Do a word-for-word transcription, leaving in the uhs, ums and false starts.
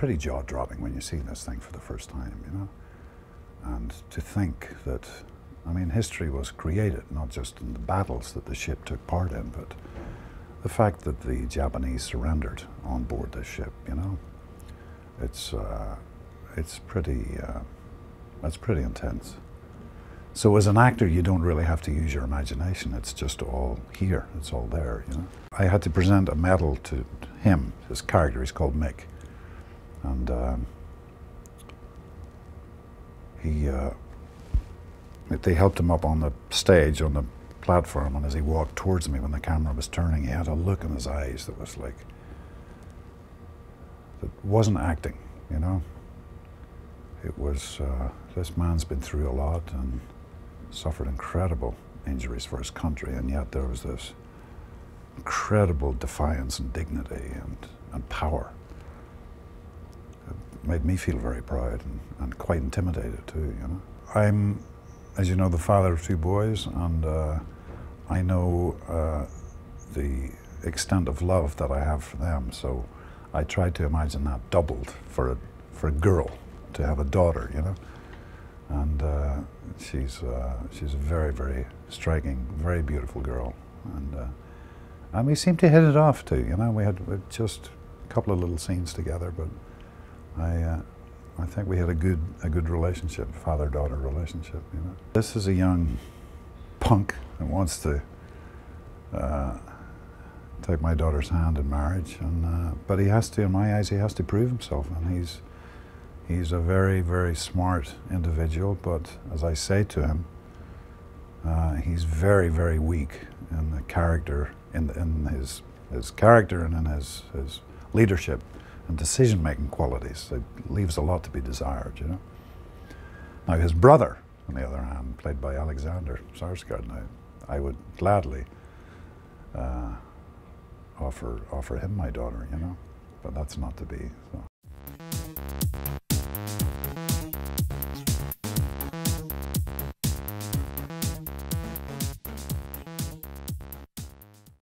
pretty jaw-dropping when you see this thing for the first time, you know? And to think that, I mean, history was created, not just in the battles that the ship took part in, but the fact that the Japanese surrendered on board this ship, you know? It's, uh, it's pretty, uh, that's pretty intense. So as an actor, you don't really have to use your imagination. It's just all here, it's all there, you know? I had to present a medal to him, his character, he's called Mick. And um, he, uh, they helped him up on the stage, on the platform, and as he walked towards me when the camera was turning, he had a look in his eyes that was like, that wasn't acting, you know? It was, uh, this man's been through a lot and suffered incredible injuries for his country, and yet there was this incredible defiance and dignity and, and power. It made me feel very proud and, and quite intimidated too, you know? I'm, as you know, the father of two boys, and uh, I know uh, the extent of love that I have for them, so I tried to imagine that doubled for a, for a girl, to have a daughter, you know? And uh, she's, uh, she's a very, very striking, very beautiful girl. And, uh, and we seemed to hit it off too, you know? We had just a couple of little scenes together, but I, uh, I think we had a good, a good relationship, father-daughter relationship, you know? This is a young punk that wants to uh, take my daughter's hand in marriage, and, uh, but he has to, in my eyes, he has to prove himself, and he's, he's a very, very smart individual, but as I say to him, uh, he's very, very weak in the character, in, the, in his, his character and in his, his leadership and decision-making qualities. It leaves a lot to be desired, you know. Now his brother, on the other hand, played by Alexander Skarsgård, now I would gladly uh, offer, offer him my daughter, you know, but that's not to be, so.